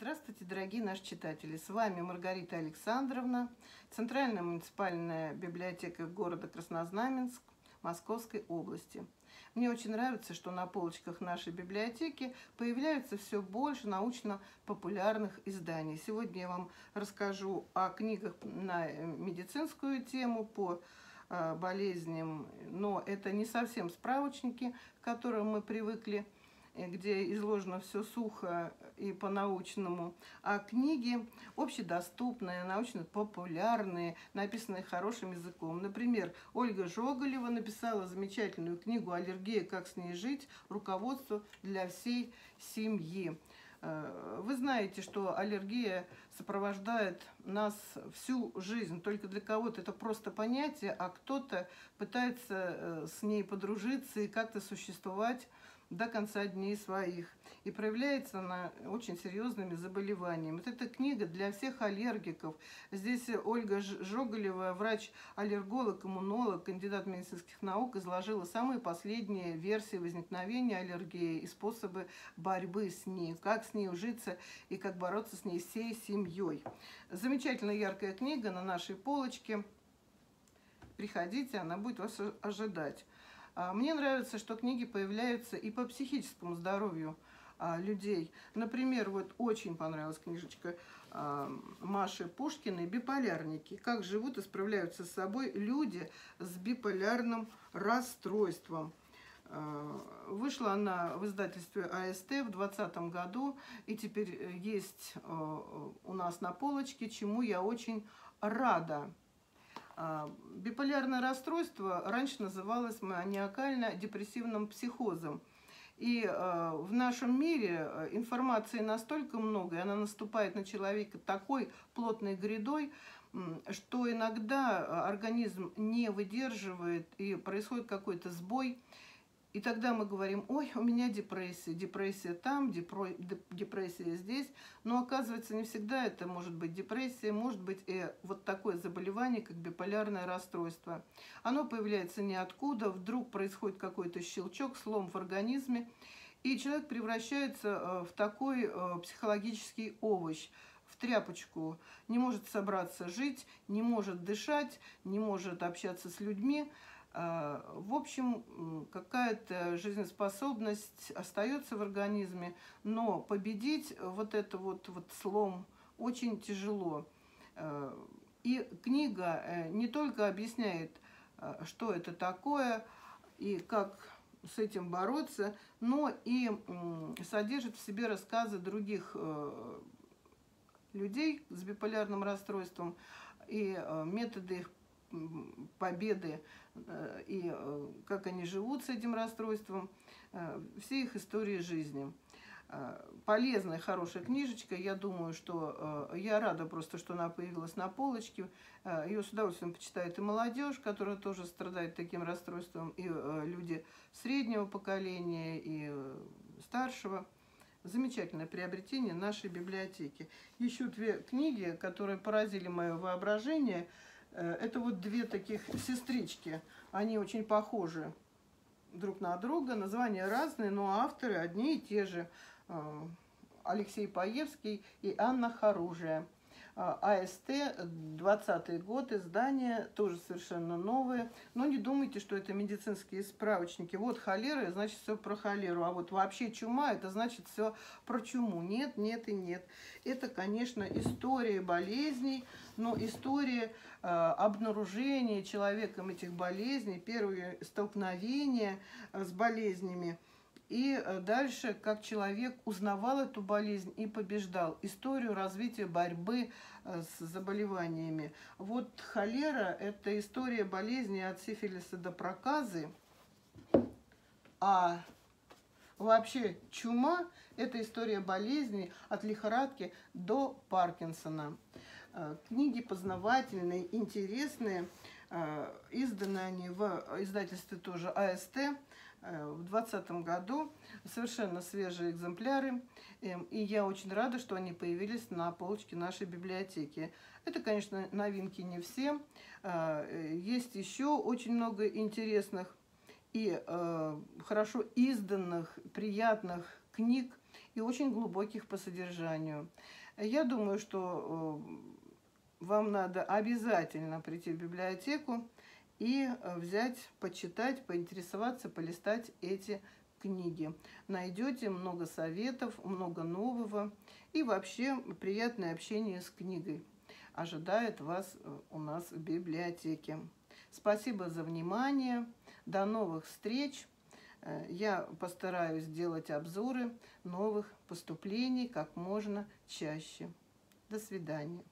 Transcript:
Здравствуйте, дорогие наши читатели! С вами Маргарита Александровна, Центральная муниципальная библиотека города Краснознаменск Московской области. Мне очень нравится, что на полочках нашей библиотеки появляются все больше научно-популярных изданий. Сегодня я вам расскажу о книгах на медицинскую тему по болезням, но это не совсем справочники, к которым мы привыкли, где изложено все сухо и по-научному, а книги общедоступные, научно-популярные, написанные хорошим языком. Например, Ольга Жоголева написала замечательную книгу «Аллергия. Как с ней жить? Руководство для всей семьи». Вы знаете, что аллергия сопровождает нас всю жизнь. Только для кого-то это просто понятие, а кто-то пытается с ней подружиться и как-то существовать до конца дней своих. И проявляется она очень серьезными заболеваниями. Вот эта книга для всех аллергиков. Здесь Ольга Жоголева, врач-аллерголог, иммунолог, кандидат медицинских наук, изложила самые последние версии возникновения аллергии и способы борьбы с ней, как с ней ужиться и как бороться с ней всей семьей. Замечательно яркая книга на нашей полочке. Приходите, она будет вас ожидать. Мне нравится, что книги появляются и по психическому здоровью людей. Например, вот очень понравилась книжечка Маши Пушкиной «Биполярники. Как живут и справляются с собой люди с биполярным расстройством». Вышла она в издательстве АСТ в 2020 году и теперь есть у нас на полочке, чему я очень рада. Биполярное расстройство раньше называлось маниакально-депрессивным психозом. И в нашем мире информации настолько много, и она наступает на человека такой плотной грядой, что иногда организм не выдерживает и происходит какой-то сбой. И тогда мы говорим: ой, у меня депрессия, депрессия там, депрессия здесь. Но оказывается, не всегда это может быть депрессия, может быть и вот такое заболевание, как биполярное расстройство. Оно появляется ниоткуда, вдруг происходит какой-то щелчок, слом в организме, и человек превращается в такой психологический овощ, в тряпочку. Не может собраться жить, не может дышать, не может общаться с людьми. В общем, какая-то жизнеспособность остается в организме, но победить вот этот вот слом очень тяжело. И книга не только объясняет, что это такое и как с этим бороться, но и содержит в себе рассказы других людей с биполярным расстройством и методы их победы и как они живут с этим расстройством, все их истории жизни. Полезная, хорошая книжечка. Я думаю, что я рада просто, что она появилась на полочке. Ее с удовольствием почитает и молодежь, которая тоже страдает таким расстройством, и люди среднего поколения, и старшего. Замечательное приобретение нашей библиотеки. Еще две книги, которые поразили мое воображение. Это вот две таких сестрички, они очень похожи друг на друга, названия разные, но авторы одни и те же, Алексей Паевский и Анна Харужия. АСТ, 2020 год, издание, тоже совершенно новое. Но не думайте, что это медицинские справочники. Вот холера, значит, все про холеру. А вот вообще чума, это значит все про чуму. Нет, нет и нет. Это, конечно, история болезней, но история обнаружения человеком этих болезней, первые столкновения с болезнями. И дальше, как человек узнавал эту болезнь и побеждал. Историю развития борьбы с заболеваниями. Вот холера – это история болезни от сифилиса до проказы. А вообще чума – это история болезни от лихорадки до Паркинсона. Книги познавательные, интересные. Изданы они в издательстве тоже АСТ. В 2020 году совершенно свежие экземпляры, и я очень рада, что они появились на полочке нашей библиотеки. Это, конечно, новинки не все. Есть еще очень много интересных и хорошо изданных, приятных книг. и очень глубоких по содержанию. Я думаю, что вам надо обязательно прийти в библиотеку и взять, почитать, поинтересоваться, полистать эти книги. Найдете много советов, много нового и вообще приятное общение с книгой ожидает вас у нас в библиотеке. Спасибо за внимание. До новых встреч. Я постараюсь делать обзоры новых поступлений как можно чаще. До свидания.